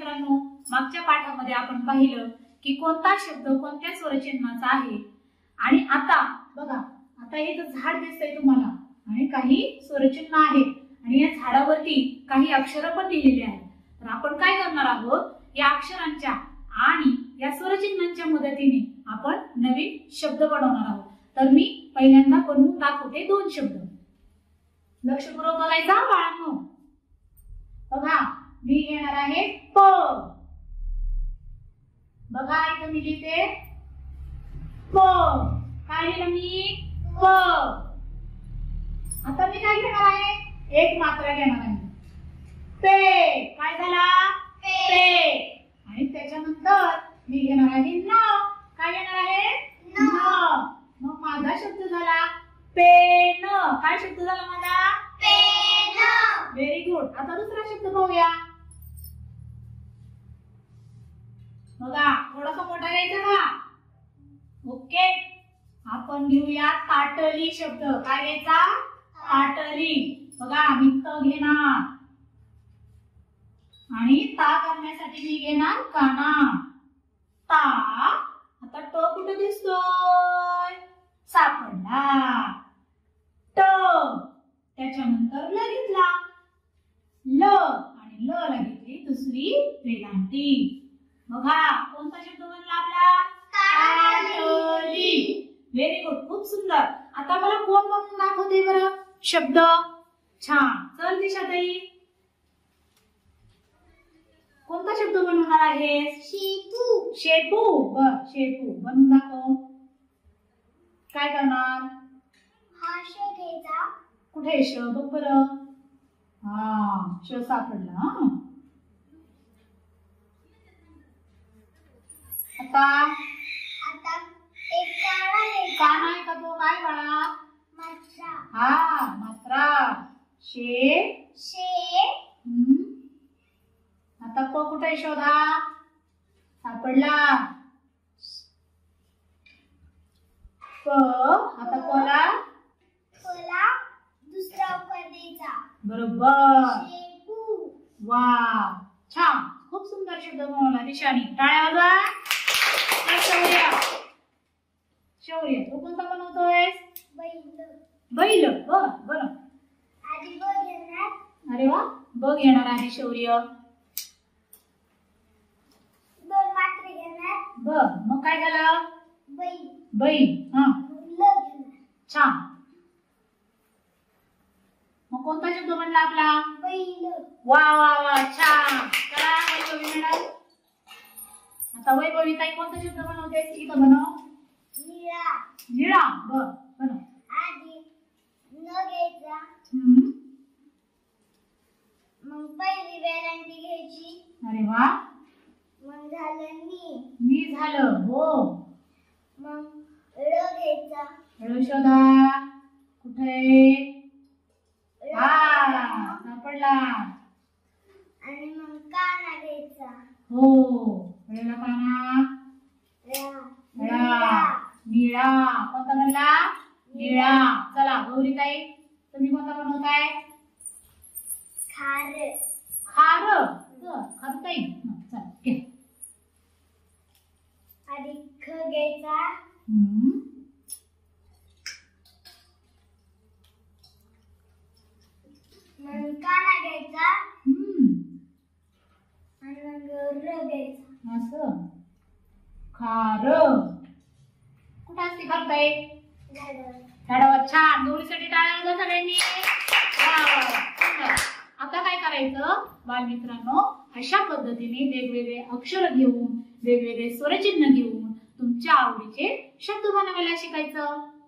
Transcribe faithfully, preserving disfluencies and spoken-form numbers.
मित्रांनो, मागच्या पाठामध्ये आपण पाहिलं की कोणता शब्द कोणत्या स्वरचिन्हाचा आहे। आणि आता बघा, आता हे जे झाड दिसतंय तुम्हाला आणि काही स्वरचिन्ह आहेत आणि या झाडावरती काही अक्षर पण लिहिलेले आहेत। तर आपण काय करणार आहोत, या अक्षरांच्या आणि या स्वरचिन्हांच्या मदतीने आपण नवीन शब्द बनवणार आहोत। तर मी पहिल्यांदा बनवून दाखवते दोन शब्द, लक्षपूर्वक बघायचा बाळांनो। बघा मी घेणार आहे प, बघा इथे मी लिहिते प, काय लिहिलं मी प। आता मी काय घेणार आहे, एक मात्रा घेणार आहे पे, काय झाला पे। आणि त्याच्यानंतर मी घेणार आहे न, काय घेणार आहे न। मग माझा शब्द झाला पेन, काय शब्द झाला माझा पेन। Very good. आता दुसरा शब्द पाहूया, बघा थोडासा मोठा घ्यायचा हा। ओके, आपण घेऊया ताटली शब्द, काय घ्यायचा ताटली। बघा मी त घेणार आणि ता करण्यासाठी मी घेणार काना ता। आता ट कुठे दिसतोय, सापडला ट। त्याच्यानंतर ल घेतला ल, आणि ल ला घेतली दुसरी वेलांटी। बघा कोणता शब्द बनला आपला ताटली। व्हेरी गुड, खूप सुंदर। आता मला कोण बनवून दाखवते बरं शब्द, छान। चल दिशाताई, कोणता शब्द बनवणार आहेस? शेपू। शेपू बर, शेपू बनवून दाखव। काय करणार, हा श घ्यायचा, कुठे श बघ बरं, हा श सापडला। आता आता एक काना आहे, काना आहे का तो, काय बाळा मात्रा, हा मात्रा शे शे। आता प कुठे शोधा, सापडला प। आता कोला कोला दुसरा उकार द्यायचा, बरोबर शेपू। वा छान, खूप सुंदर शब्द बनवला दिशानी, टाळ्या वाजवा। शौर्य, शौर्य तू कोणता बनवतोय, बैल बैल बर बर। आधी ब घेणार, अरे वा ब घेणार आहे शौर्य। बर मग काय झालं, बाई बाई हा छान। मग कोणता शब्द बनला आपला बैल। वा वा वा छान, चला वैभवी मॅडम। आता वैभवी ताई कोणता शब्द बनवते, इथं बनव निळा निळा बर बनव। आधी न घ्यायचा, मग पहिली वेलांटी घ्यायची, अरे वा मग झालं नी नी झालं हो। मग ळ घ्यायचा, ळ शोधा कुठे, हा सापडला। आणि मग काना घ्यायचा हो, ळला काना ळा निळा। कोणता बनला निळा। चला गौरी ताई तुम्ही कोणता बनवताय, खार खार खार ताई चल घे। आधी ख घ्यायचा, मग काना घ्यायचा, आणि मग र घ्यायचा असं खार। कुठं असते खार ताई, झाडावर। छान, गौरीसाठी टाळ्या वाजवा सगळ्यांनी। आता काय करायचं बालमित्रांनो, अशा पद्धतीने वेगवेगळे अक्षर घेऊन वेगवेगळे स्वरचिन्ह घेऊन तुमच्या आवडीचे शब्द बनवायला शिकायचं।